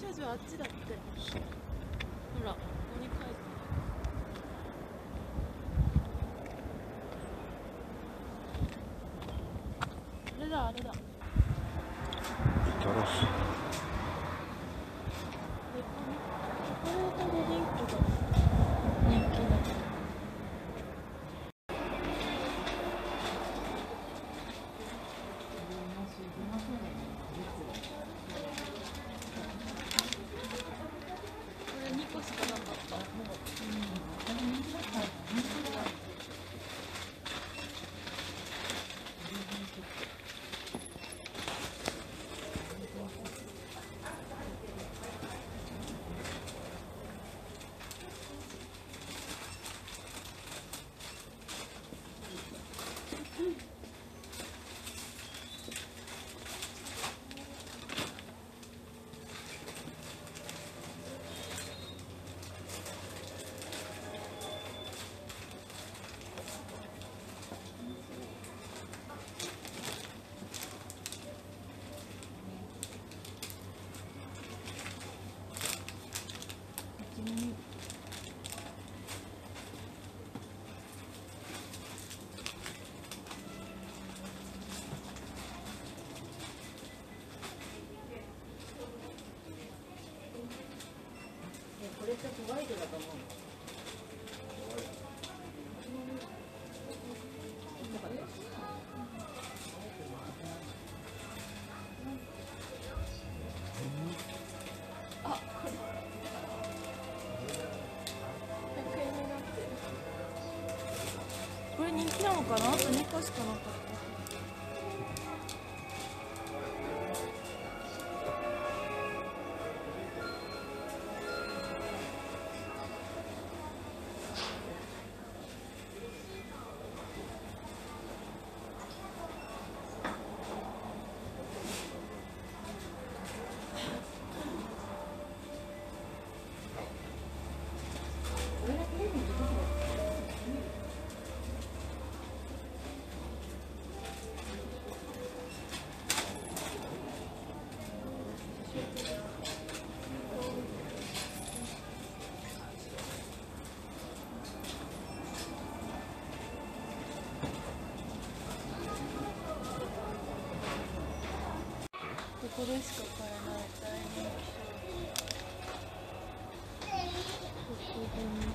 駐車場あっちだって。ほら、ここに書いてる。あれだ、あれだ。みたらし。チョコレートドリンクが人気だった。これってホワイトだと思うの。これ人気なのかな？あと2個しかなかった。これしか買えない大人気商品。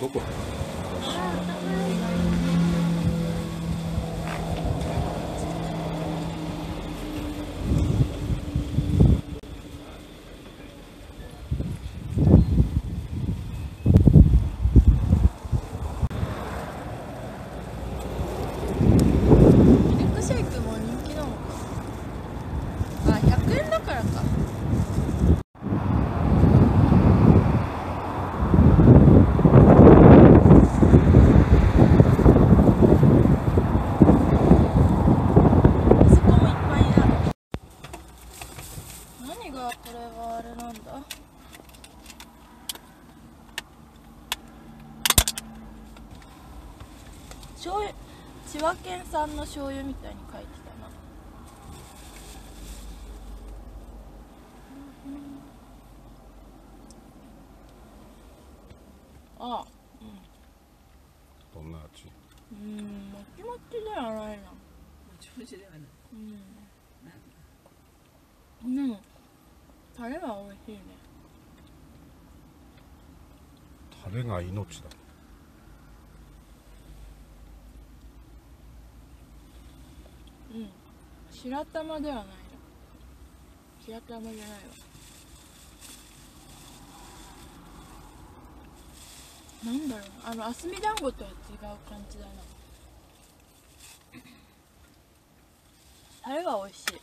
どこ？千葉県産の醤油みたいに書いてたな。 아, 응. 나왔지. 막지막지들 알아야. 막지막지들 알아.タレが美味しいね。タレが命だ。うん。白玉ではないな。白玉じゃないわ。なんだろう、あすみ団子とは違う感じだな。タレが美味しい。